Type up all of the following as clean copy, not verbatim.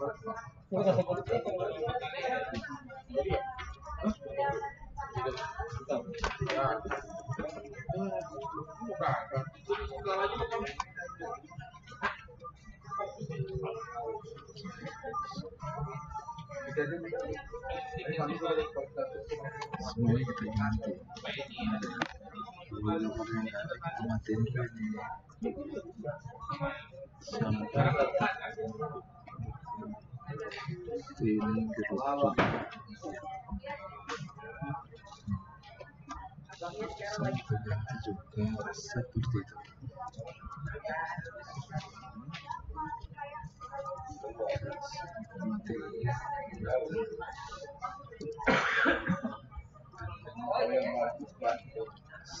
Juga seperti itu.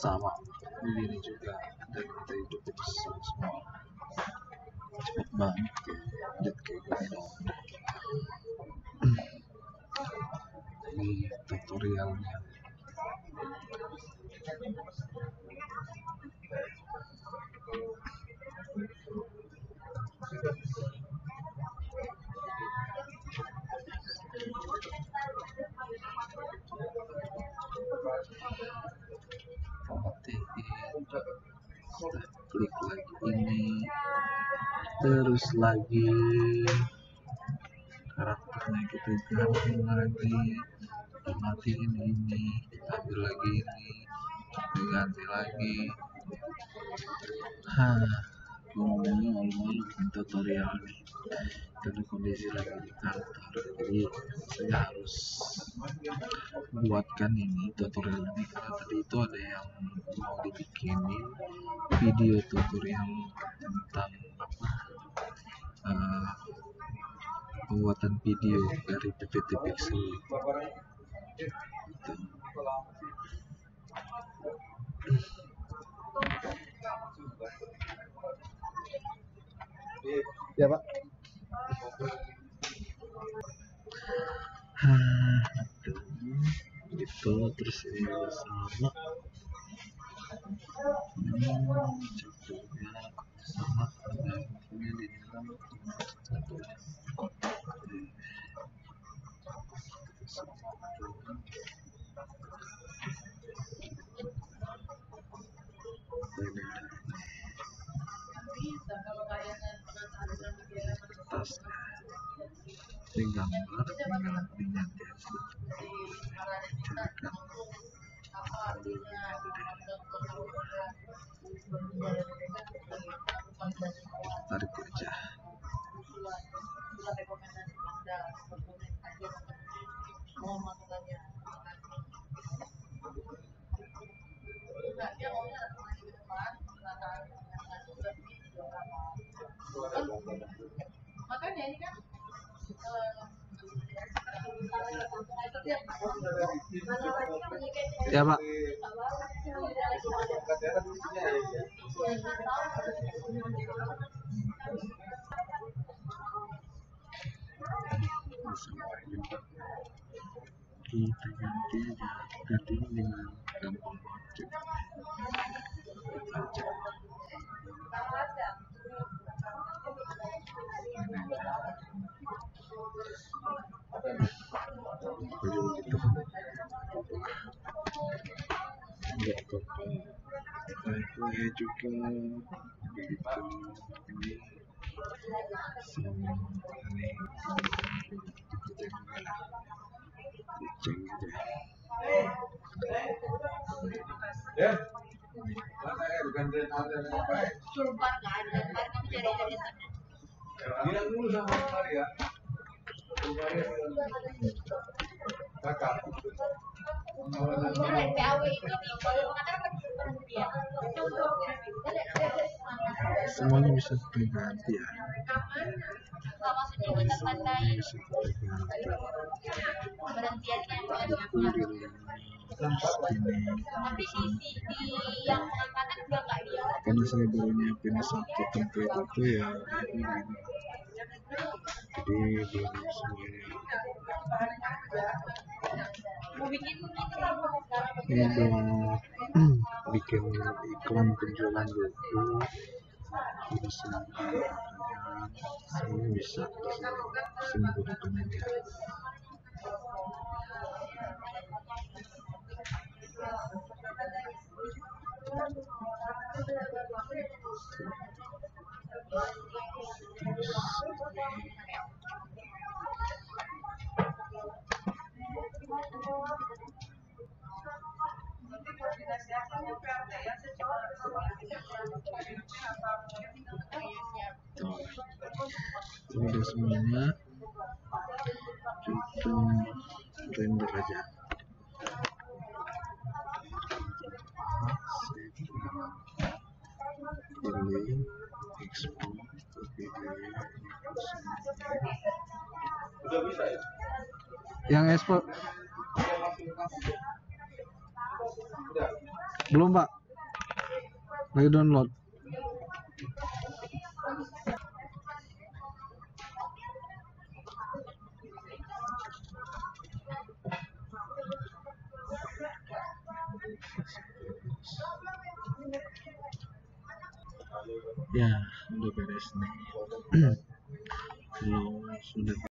Sama ini juga dan kita cukup semua cepat banget ya, lihat kayak gini ini tutorialnya. Kita klik lagi ini, terus lagi karakternya kita ganti lagi, kita matiin ini, kita ambil lagi ini, kita ganti lagi. Ngomongnya ngomong tutorial nih, karena kondisi lagi di kantor, jadi saya harus buatkan ini tutorial ini karena tadi itu ada yang mau dibikinin video tutorial tentang apa pembuatan video dari pptpixel gitu. Ya Pak. Gitu terus ini sama. Sama ini di dalam atas tinggal tinggal tarik aja. Makanya ini kan ya Pak. Kita ganti dengan gampang aja. Saya juga begitu ini ya semuanya bisa diganti ya. Tapi sisi yang perempatan juga nggak dia. Karena saya baru nyiapin satu template itu ya, jadi belum semuanya. Ini bikin iklan penjualan buku, terus yang Saya bisa sembuh dokumennya. Sudah semuanya, kita render aja. Export ke video. Sudah bisa ya? Yang export belum, Pak. Lagi download. Ya, udah beres nih. Kalau sudah